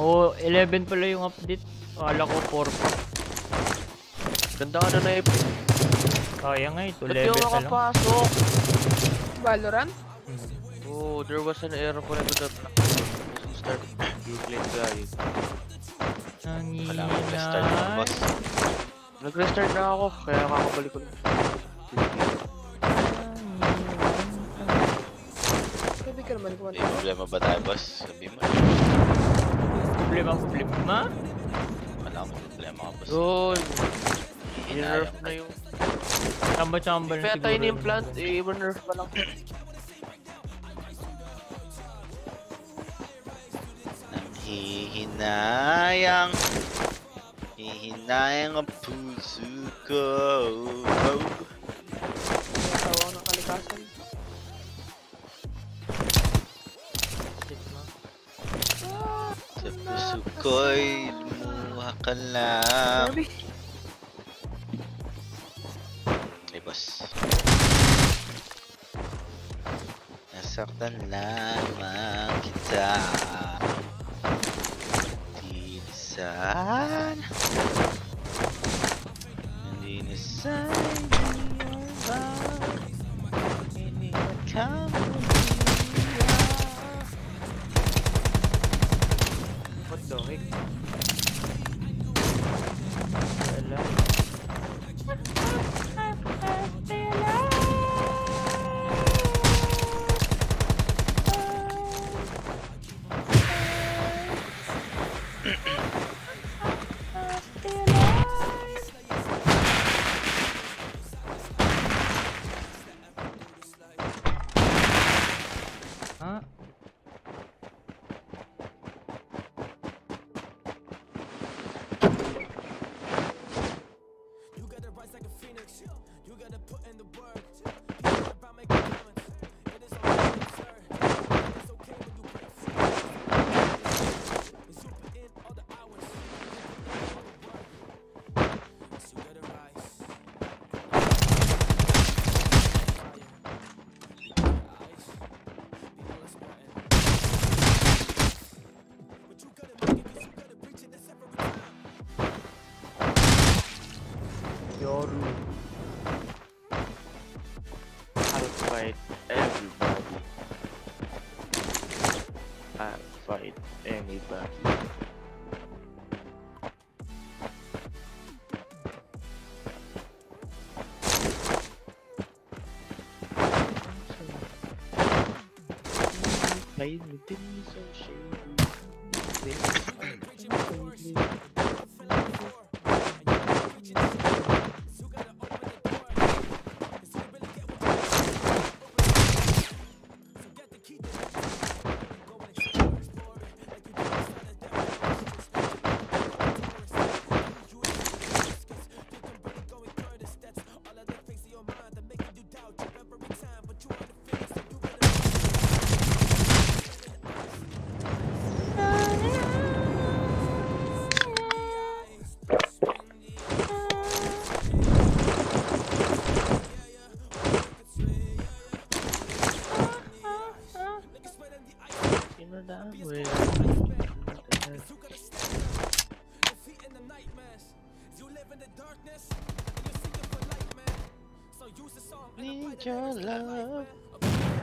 Oh, 11 pala yung update. Akala ko 4 pa. Ganda ka na knife. Kaya nga eh, 2 level na lang. Valorant? Oh, there was an error for that. You start playing guys. Wala akong restart na boss. Nag-restart na ako, kaya kakabalik ulit. May problema ba tayo boss? Sabi mo. Problema? Wala akong problema ka boss. Goal! I-nerf na yung... Chamba-chamba na siguro. Kaya tayo na yung plant, i-nerf pa lang. Hihinayang ang puso ko. Tawang ng kalikasan. Sa puso ko'y lumuha ka lang. Ay boss. Nasaktan lamang kita. And inside your body, in your company. What the heck?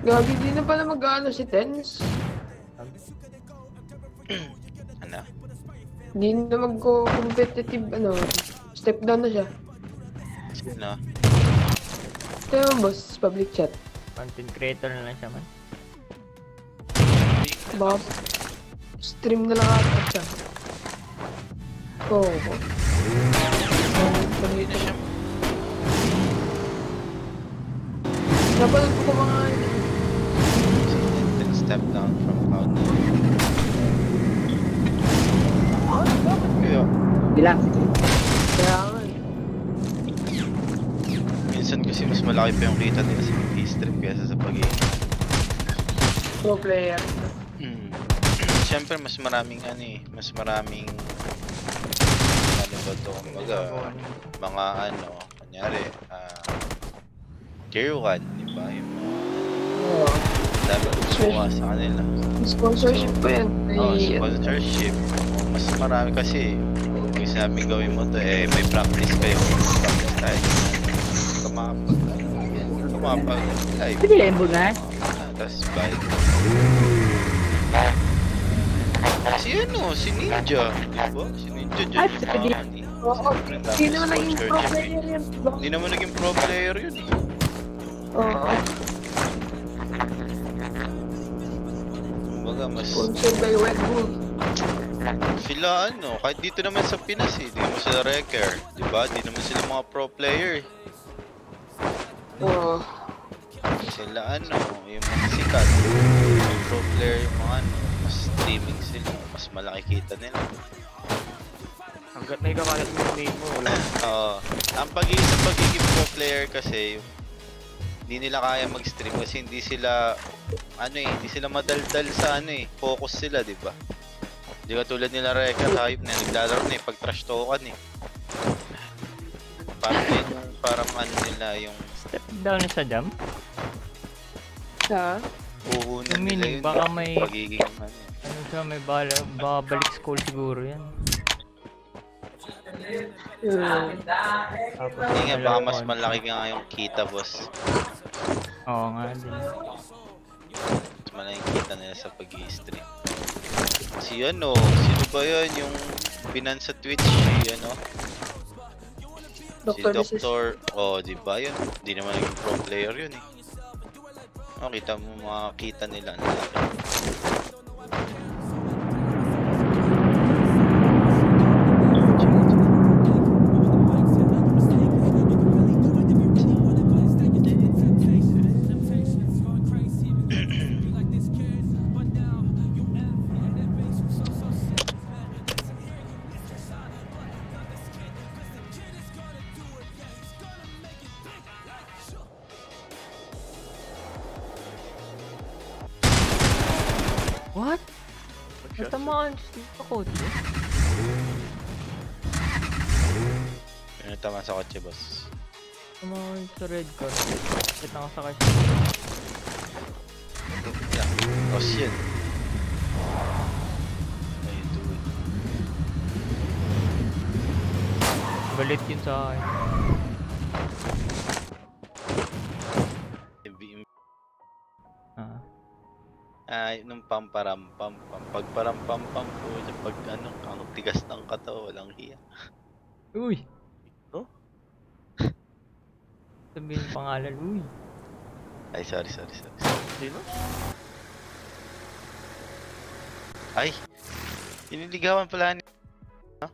Gabi, di na pala mag-ano si Tens. Ano? Di na mag-competitive, ano, step down na siya. Ano? Ito yung boss, public chat. Content creator na lang siya man. Bob, stream na lang ako siya. Go. Napanood ko mga... step down from cloud nine. Kaya ako eh. Minsan kasi mas malaki pa yung kita nila sa mag-strip kaysa sa pag-game. Pro player. Siyempre mas maraming ano eh, mas maraming ano ba ito, mga ano, kanyari tier 1, diba? Yung dapat gumawa sa kanila. Sponsorship pa yan. Oo, sponsorship. Mas marami kasi kung sinabi gawin mo ito eh, may practice kayo. Practice tayo. Kumapag live. Pwede lembo nga? Tapos balik. Si ano, si Ninja, diba? Si Ninja dyan. Ay, hindi naman naging pro player yun. Hindi naman naging pro player yun. Oo. Kumbaga mas... Sponsored by Red Bull. Sila ano, kahit dito naman sa Pinas eh, di naman sila wrecker. Diba? Di naman sila mga pro player. Oo. Sila ano, yung mga sikat. Yung pro player, yung mga ano. Mas streaming sila, mas malaki kita nila. Hanggat may kamalat mo yung name mo, wala. Oo. Ang pagiging pro player kasi, hindi nila kaya mag-stream kasi hindi sila, ano eh, hindi sila madaldal sa ano eh. Focus sila, diba? Hindi ka tulad nila Rekha, hayop na naglalaro na eh, pag trash token eh. Parang ano nila yung... Step down sa jump? Sa? Uunan nila yun, baka may pagiging man yun. Ano siya, may babalik school siguro yan. Hindi nga, baka mas malaki nga yung kita, boss. Oo nga din. Mas malaki kita nila sa pag-i-stream. Si ano, sino ba yun? Yung binan sa Twitch, si ano? Si Doctor, oh diba yun? Hindi naman naging pro player yun eh. Oh, kita mo makakita nila. What? Natamaan sa kotse? Natamaan sa kotse, boss. Natamaan sa red car. Kita ko sa kotse. Oh shit. How you doing? Balit yun sa akin. Ay, nung pamparampam, pagparampam po, pag ano, ang tigas ng katawan, walang hiya. Uy! Ito? Sabihin pangalan, uy! Ay, sorry. Sino? Ay! Iniligawan pala ni... Ha?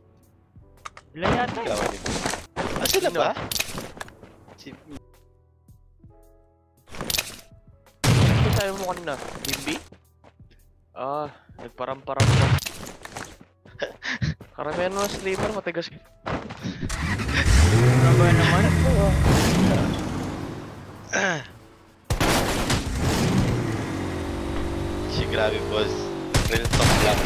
Wala yata eh. Ah, sila ba? Si... Sabi mo kanina, Bimbi? Ah, nagparam-param ka. Karamihan mo na sleeper, matigas ka. Ano ba yun naman? Si grabe boss, real talk lang.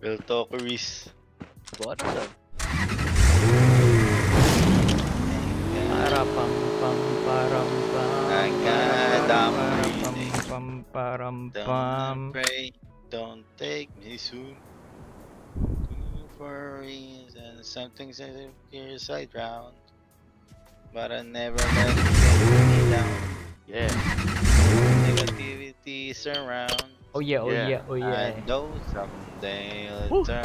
Real talk, Reese. What? Parampam. Don't pray, don't take me soon. For reasons, something says you're side round, but I never let me down. Yeah. Negativity surround. Oh yeah. I know someday it'll turn.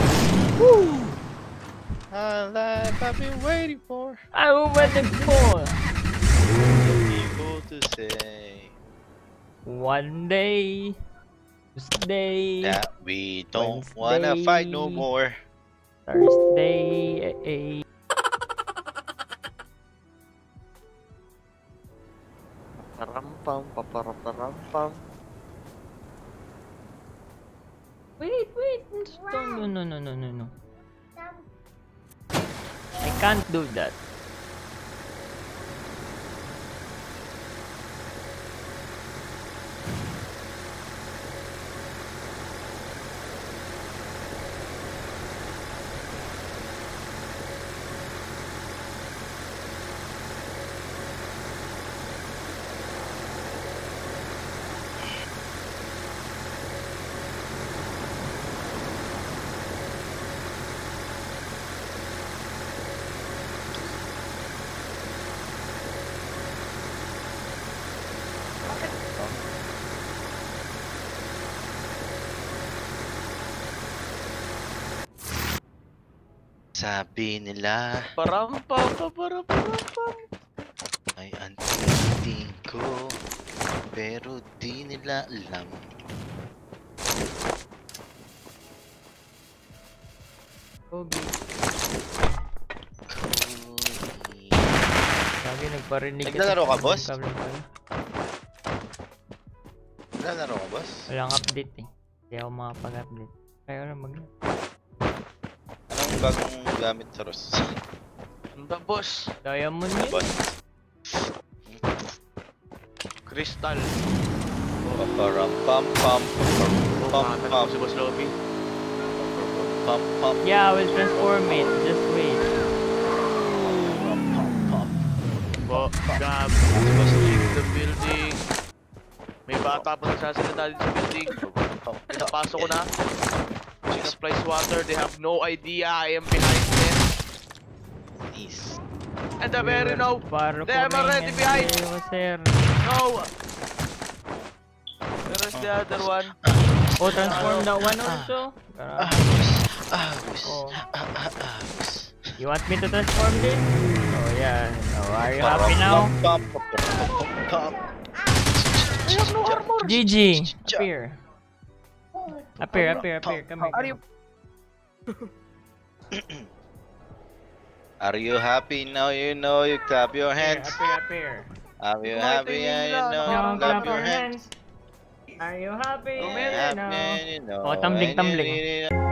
Woo! My life I've been waiting for. People to say. One day, Tuesday, that we don't Wednesday, wanna fight no more. Thursday, Karam. pam pam. Wait, no. I can't do that. Sabi nila parampam ay anting ko pero di nila alam. Okay. Sabi nagparinig. Naglalaro ka, boss? Naglalaro ka, boss? Walang update eh. Hindi ako makapag-update. Kaya na bagong gamit sa Ross. Anda boss, diamond yun. Boss. Crystal. Pam pam. Si boss lobby. Pam. Yeah, we'll transform it. Just wait. Pam. Si boss leave the building. May bata pa nagsasalita dito sa building. Napasok ko na. Supplies water, they have no idea I am behind them. Please. And the very no, they are already behind. No. Where is the other one? Oh, transform that one also. You want me to transform this? Oh yeah. Oh, are you happy now? I have no armor. GG. Appear. Appear, come here. Are you happy now? You know you clap your hands. Appear. Are you happy now? You know clap your hands. Are you happy now? Oh, tumbling.